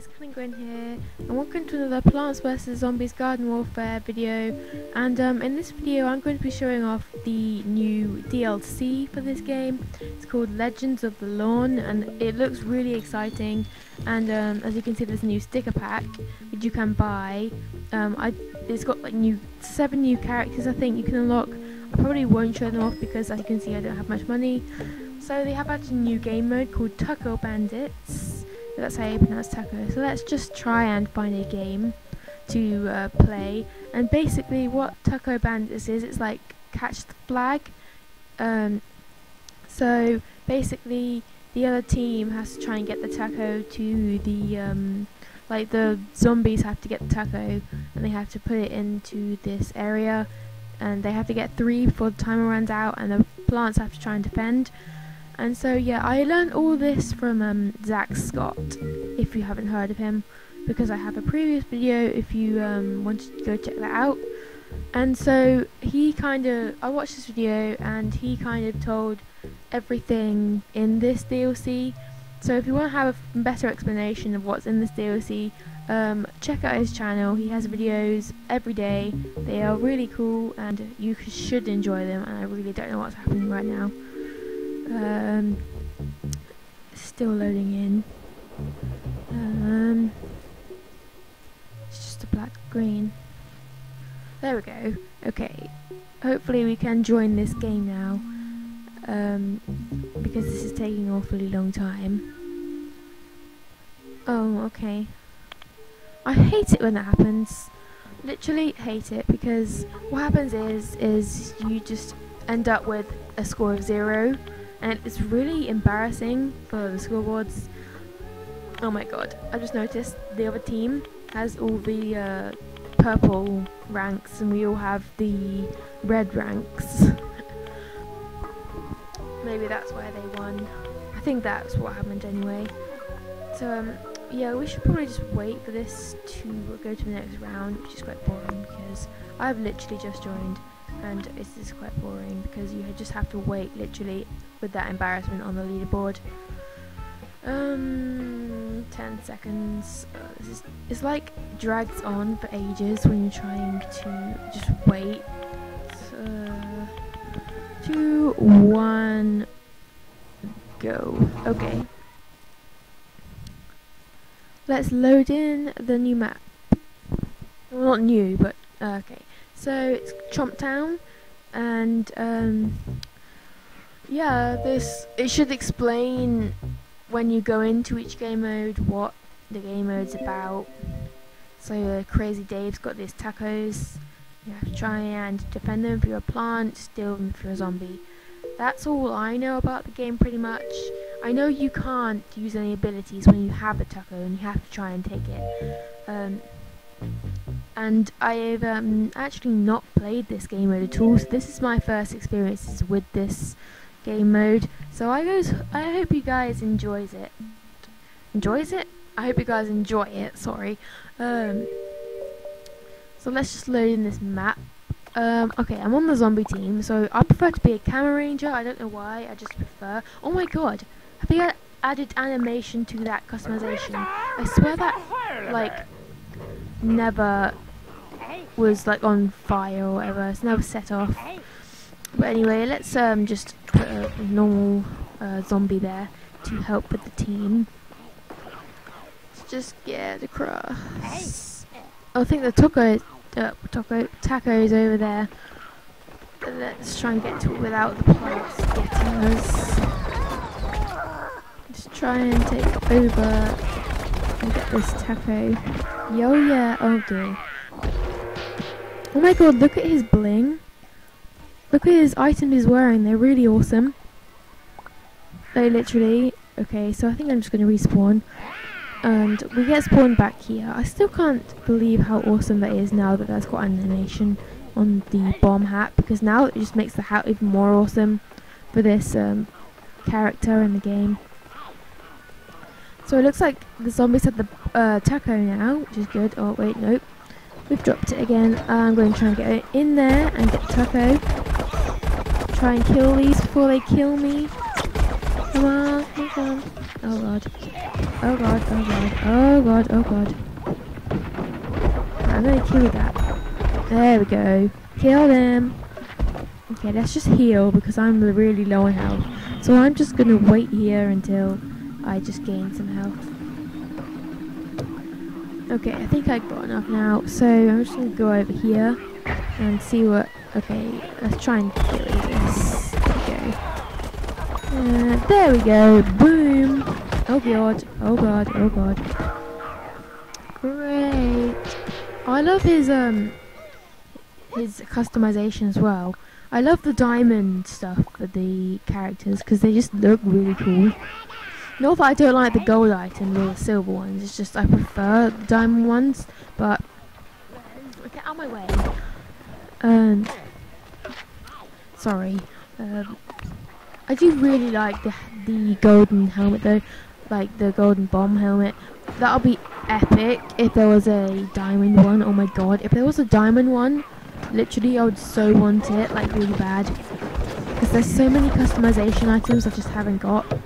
guys, Klinkguin here, and welcome to another Plants vs. Zombies Garden Warfare video. And in this video I'm going to be showing off the new DLC for this game. It's called Legends of the Lawn, and it looks really exciting. And as you can see, there's a new sticker pack that you can buy. It's got like seven new characters I think you can unlock. I probably won't show them off because, as you can see, I don't have much money. So they have added a new game mode called Taco Bandits. That's how you pronounce taco. So let's just try and find a game to play. And basically what Taco Bandits is, it's like catch the flag. So basically the other team has to try and get the taco to the like the zombies have to get the taco, and they have to put it into this area, and they have to get 3 before the timer runs out, and the plants have to try and defend. And so yeah, I learned all this from Zack Scott, if you haven't heard of him, because I have a previous video if you want to go check that out. And so I watched this video and he kind of told everything in this DLC. So if you want to have a better explanation of what's in this DLC, check out his channel. He has videos every day. They are really cool and you should enjoy them, and I really don't know what's happening right now. Still loading in. It's just a black green. There we go. Okay. Hopefully we can join this game now. Because this is taking an awfully long time. Oh, okay. I hate it when that happens. Literally hate it, because what happens is you just end up with a score of 0. And it's really embarrassing for the scoreboards. Oh my god, I just noticed the other team has all the purple ranks and we all have the red ranks. Maybe that's why they won. I think that's what happened anyway. So yeah, we should probably just wait for this to go to the next round, which is quite boring because I've literally just joined. And this is quite boring because you just have to wait literally with that embarrassment on the leaderboard. 10 seconds. It's like drags on for ages when you're trying to just wait. 2, 1, go. Okay. Let's load in the new map. Well, not new, but okay. So it's Chomp Town, and yeah, it should explain when you go into each game mode what the game mode's about. So Crazy Dave's got these tacos. You have to try and defend them if you're a plant, steal them if you're a zombie. That's all I know about the game pretty much. I know you can't use any abilities when you have a taco and you have to try and take it. And I've actually not played this game mode at all, so this is my first experiences with this game mode. So I hope you guys enjoys it. Enjoys it? I hope you guys enjoy it, sorry. So let's just load in this map. Okay, I'm on the zombie team, so I prefer to be a camera ranger. I don't know why, I just prefer. Oh my god, I think I added animation to that customization. I swear that, like, never was like on fire or whatever. It's never set off. But anyway, let's just put a normal zombie there to help with the team. Let's just get across. I think the taco is over there. But let's try and get to it without the plants getting us. Just try and take over and get this taco. Yo, yeah, oh dear. Oh my god, look at his bling. Look at his items he's wearing, they're really awesome. They literally... Okay, so I think I'm just going to respawn. And we get spawned back here. I still can't believe how awesome that is now that that's got animation on the bomb hat. Because now it just makes the hat even more awesome for this character in the game. So it looks like the zombies have the taco now, which is good. Oh wait, nope. We've dropped it again. I'm going to try and get it in there and get the taco. Try and kill these before they kill me. Come on, come on. Oh god. Oh god, oh god, oh god, oh god. I'm gonna kill that. There we go. Kill them. Okay, let's just heal because I'm really low on health. So I'm just gonna wait here until I just gain some health. Okay, I think I've got enough now. So I'm just gonna go over here and see what... Okay, let's try and get rid of this. Okay. There we go. Boom. Oh god, oh god, oh god. Great. I love his customization as well. I love the diamond stuff for the characters because they just look really cool. Not that I don't like the gold item or the silver ones, it's just I prefer the diamond ones, but get out of my way. Sorry. I do really like the golden helmet though. Like the golden bomb helmet. That'll be epic if there was a diamond one. Oh my god, if there was a diamond one, literally I would so want it, like really bad, because there's so many customization items I just haven't got. So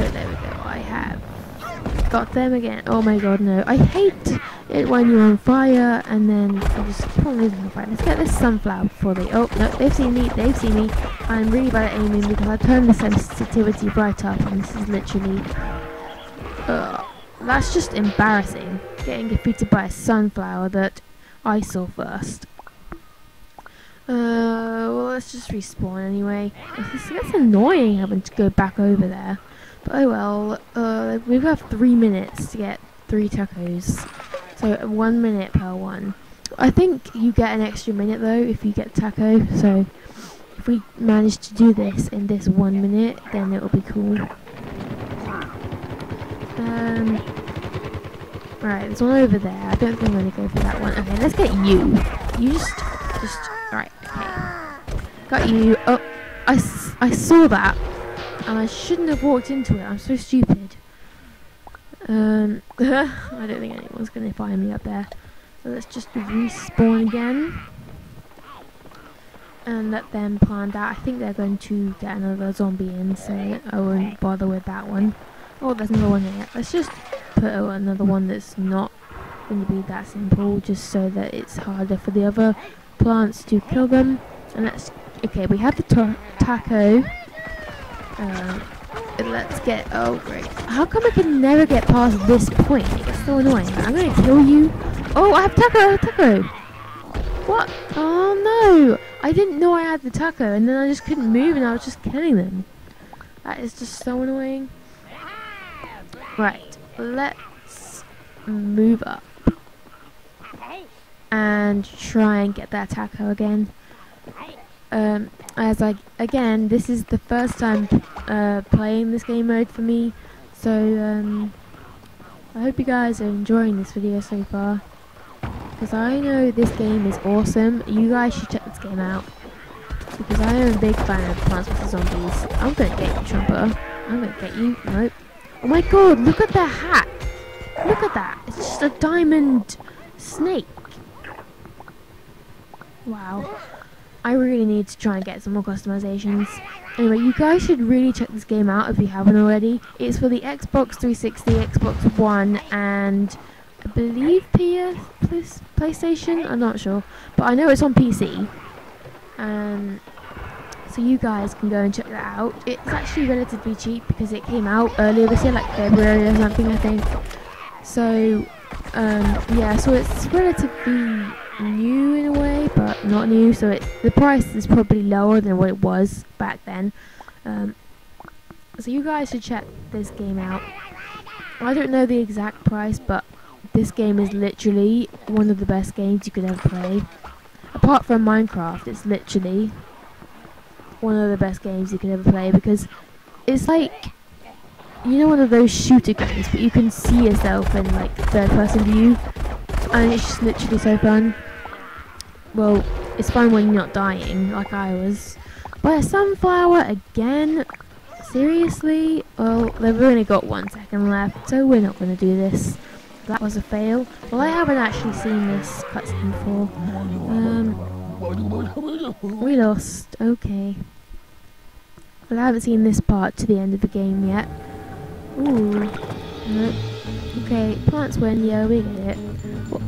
there we go, I have got them again. Oh my god, no, I hate it when you're on fire and then I just keep on losing the fire. Let's get this sunflower before they... Oh no, they've seen me, they've seen me. I'm really bad at aiming because I turned the sensitivity right up and this is literally... that's just embarrassing, getting defeated by a sunflower that I saw first. Well, let's just respawn anyway. It's annoying having to go back over there. But oh well, we have 3 minutes to get 3 tacos. So 1 minute per one. I think you get an extra minute though if you get taco. So if we manage to do this in this 1 minute, then it'll be cool. Right, there's one over there. I don't think I'm gonna go for that one. Okay, let's get you. You just, right, okay. Got you. Oh, I saw that, and I shouldn't have walked into it. I'm so stupid. I don't think anyone's gonna find me up there. So let's just respawn again. And let them plan that. I think they're going to get another zombie in, so I won't bother with that one. Oh, there's another one here. Let's just put out another one that's not going to be that simple, just so that it's harder for the other plants to kill them. And let's... Okay, we have the taco. Let's get... Oh, great. How come I can never get past this point? It's so annoying. I'm going to kill you. Oh, I have taco! Taco! What? Oh, no! I didn't know I had the taco, and then I just couldn't move, and I was just killing them. That is just so annoying. Right, let's move up and try and get that taco again. Again, this is the first time playing this game mode for me, so I hope you guys are enjoying this video so far, because I know this game is awesome. You guys should check this game out, because I am a big fan of Plants vs. Zombies. I'm gonna get you, Chomper. I'm gonna get you. Nope. Oh my god, look at that hat! Look at that! It's just a diamond snake! Wow. I really need to try and get some more customizations. Anyway, you guys should really check this game out if you haven't already. It's for the Xbox 360, Xbox One, and I believe PlayStation? I'm not sure. But I know it's on PC. So you guys can go and check that out. It's actually relatively cheap because it came out earlier this year, like February or something, I think. So, yeah, so it's relatively new in a way, but not new. So the price is probably lower than what it was back then. So you guys should check this game out. I don't know the exact price, but this game is literally one of the best games you could ever play. Apart from Minecraft, it's literally... one of the best games you can ever play, because it's like, you know, one of those shooter games, but you can see yourself in like third person view, and it's just literally so fun. Well, it's fun when you're not dying, like I was. By a sunflower again? Seriously? Well, they've only got 1 second left, so we're not going to do this. That was a fail. Well, I haven't actually seen this cutscene before. We lost. Okay. Well, I haven't seen this part to the end of the game yet. Ooh. No. Okay, plants win, yeah, we get it.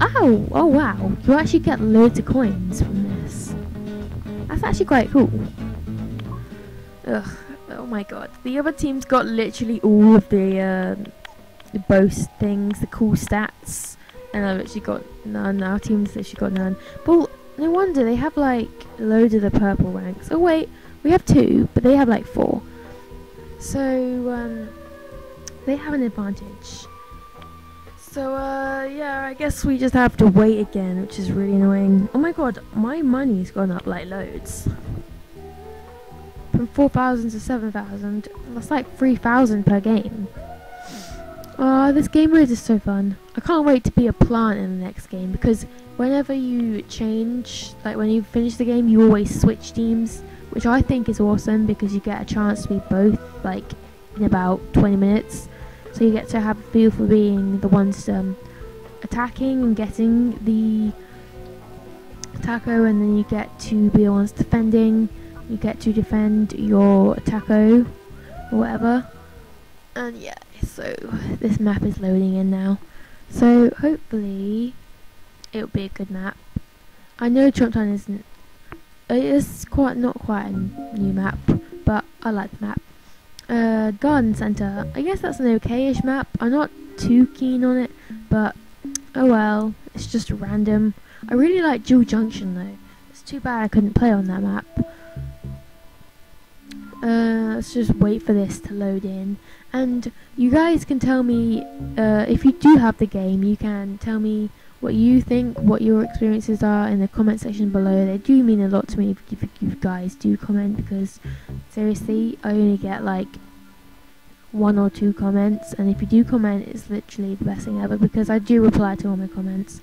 Oh, oh wow, you actually get loads of coins from this. That's actually quite cool. Ugh, oh my god. The other team's got literally all of the boast things, the cool stats, and I've actually got none. Our team's literally got none. But no wonder, they have like loads of the purple ranks. Oh wait, we have 2, but they have like 4. So, they have an advantage. So, yeah, I guess we just have to wait again, which is really annoying. Oh my god, my money's gone up like loads. From 4,000 to 7,000, that's like 3,000 per game. Oh, this game mode is so fun. I can't wait to be a plant in the next game, because whenever you change, like when you finish the game, you always switch teams, which I think is awesome because you get a chance to be both, like, in about 20 minutes. So you get to have a feel for being the ones attacking and getting the taco, and then you get to be the ones defending. You get to defend your taco or whatever. And yeah, so this map is loading in now. So hopefully it'll be a good map. I know Chomp Town isn't. It is quite not quite a new map, but I like the map. Garden Center. I guess that's an okay-ish map. I'm not too keen on it, but oh well. It's just random. I really like Jewel Junction though. It's too bad I couldn't play on that map. Let's just wait for this to load in. And you guys can tell me, if you do have the game, you can tell me what you think, what your experiences are in the comment section below. They do mean a lot to me if you guys do comment, because seriously, I only get like 1 or 2 comments, and if you do comment, it's literally the best thing ever, because I do reply to all my comments.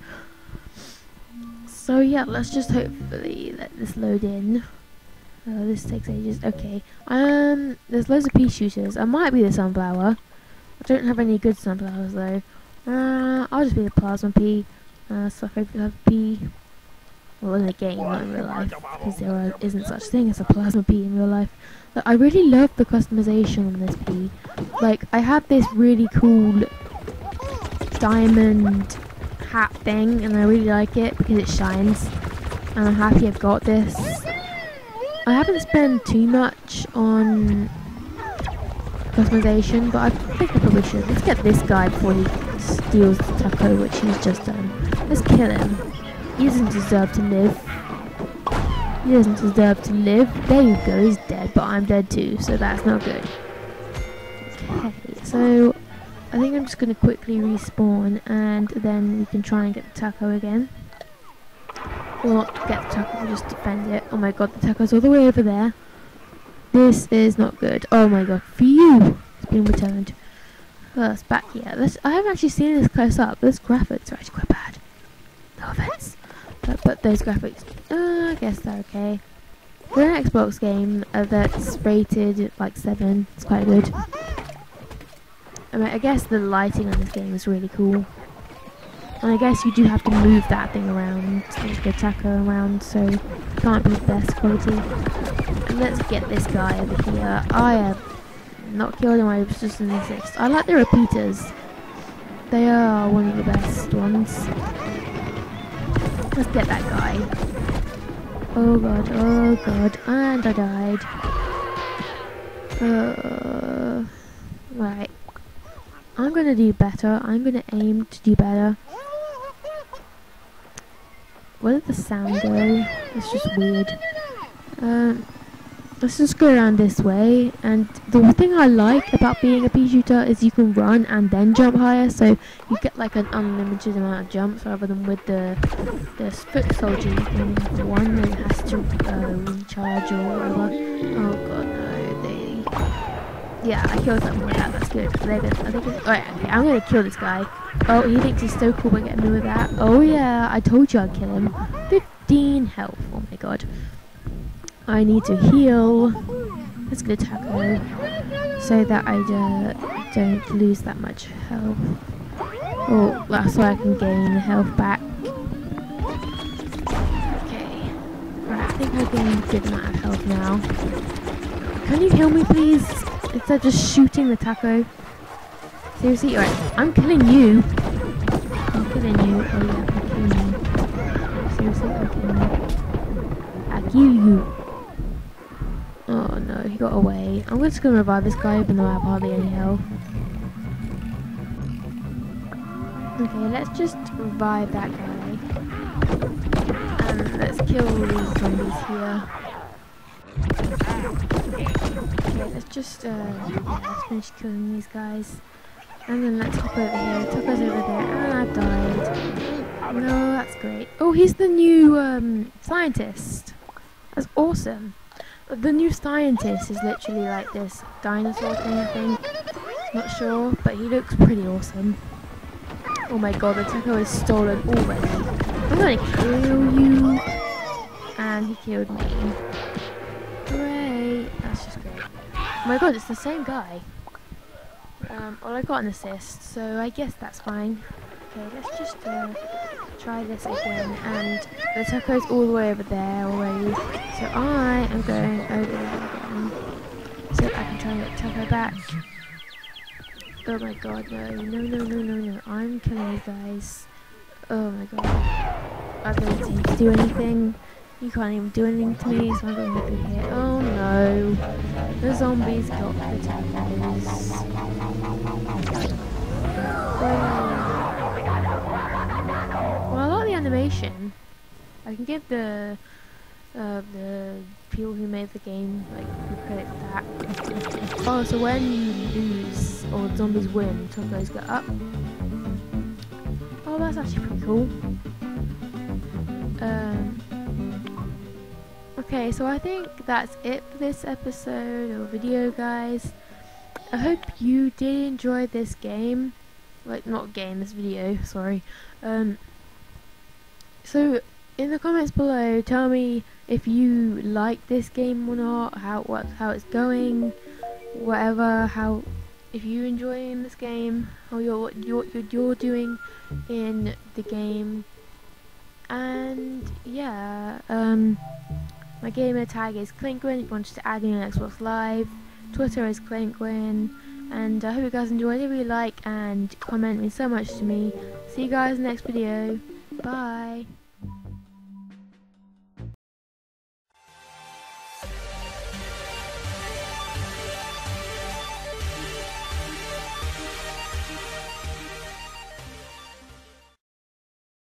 So yeah, let's just hopefully let this load in. Oh, this takes ages. Okay. There's loads of pea shooters. I might be the sunflower. I don't have any good sunflowers though. I'll just be the plasma pea. So I hope you have a pea. Well, in the game, not in real life, because there isn't such thing as a plasma pea in real life. But I really love the customization on this pea. Like, I have this really cool diamond hat thing, and I really like it because it shines. And I'm happy I've got this. I haven't spent too much on customization, but I think I probably should. Let's get this guy before he steals the taco, which he's just done. Let's kill him. He doesn't deserve to live. He doesn't deserve to live. There you go, he's dead, but I'm dead too, so that's not good. Okay, so I think I'm just going to quickly respawn, and then we can try and get the taco again. We'll not get the taco, we'll just defend it. Oh my god, the taco's all the way over there. This is not good. Oh my god, phew! It's been returned. Well, it's back here. This, I haven't actually seen this close up. Those graphics are actually quite bad. No offense. But those graphics, I guess they're okay. They're an Xbox game that's rated like 7. It's quite good. I mean, I guess the lighting on this game is really cool. And I guess you do have to move that thing around, the taco around, so it can't be the best quality. And let's get this guy over here. I have not killed him, I was just in the 6th. I like the repeaters. They are one of the best ones. Let's get that guy. Oh god, and I died. Right. I'm gonna do better. I'm gonna aim to do better. Where did the sound go? It's just weird. Let's just go around this way, and the thing I like about being a pea shooter is you can run and then jump higher, so you get like an unlimited amount of jumps, rather than with the foot soldier, you can do one that has to recharge or whatever. Oh god, no, they... Yeah, I killed something like that, that's good. Alright, okay, I'm gonna kill this guy. Oh, he thinks he's so cool by getting me with that. Oh yeah, I told you I'd kill him. 15 health, oh my god. I need to heal. Let's get a taco so that I don't lose that much health. Oh, that's why I can gain the health back. Okay. Right, I think I gained a good amount of health now. Can you heal me please? Instead of just shooting the taco. Seriously? Alright, I'm killing you. I'm killing you. Oh yeah, I'm killing you. Seriously, I'm killing you. I kill you. Oh no, he got away. I'm just gonna revive this guy, even though I have hardly any health. Okay, let's just revive that guy. And let's kill all these zombies here. Okay, let's just let's finish killing these guys. And then let's hop over here. Taco's over there, and I've died. No, that's great. Oh, he's the new scientist. That's awesome. The new scientist is literally like this dinosaur thing, I think. Not sure, but he looks pretty awesome. Oh my god, the Taco is stolen already. I'm gonna kill you. And he killed me. Great. That's just great. Oh my god, it's the same guy. Well, I got an assist, so I guess that's fine. Okay, let's just try this again, and the Taco's all the way over there always, so I am going over there again, so I can try and get Taco back. Oh my god, no, no, no, no, no, no, I'm killing you guys. Oh my god, I don't seem to do anything, you can't even do anything to me, so I'm going to be here. Oh no, the zombies got the Tacos. Well, I like the animation. I can give the people who made the game like credit for that. Oh, so when you lose or zombies win, Tacos go up. Oh, that's actually pretty cool. Okay, so I think that's it for this episode or video, guys. I hope you did enjoy this game. Like, not game, this video, sorry. So, in the comments below, tell me if you like this game or not, how it's going, whatever, if you're enjoying this game, or what you're doing in the game. And yeah, my gamer tag is Klinkguin if you wanted to add me on Xbox Live. Twitter is Klinkguin. And I hope you guys enjoyed. If you like and comment, means so much to me. See you guys in the next video. Bye.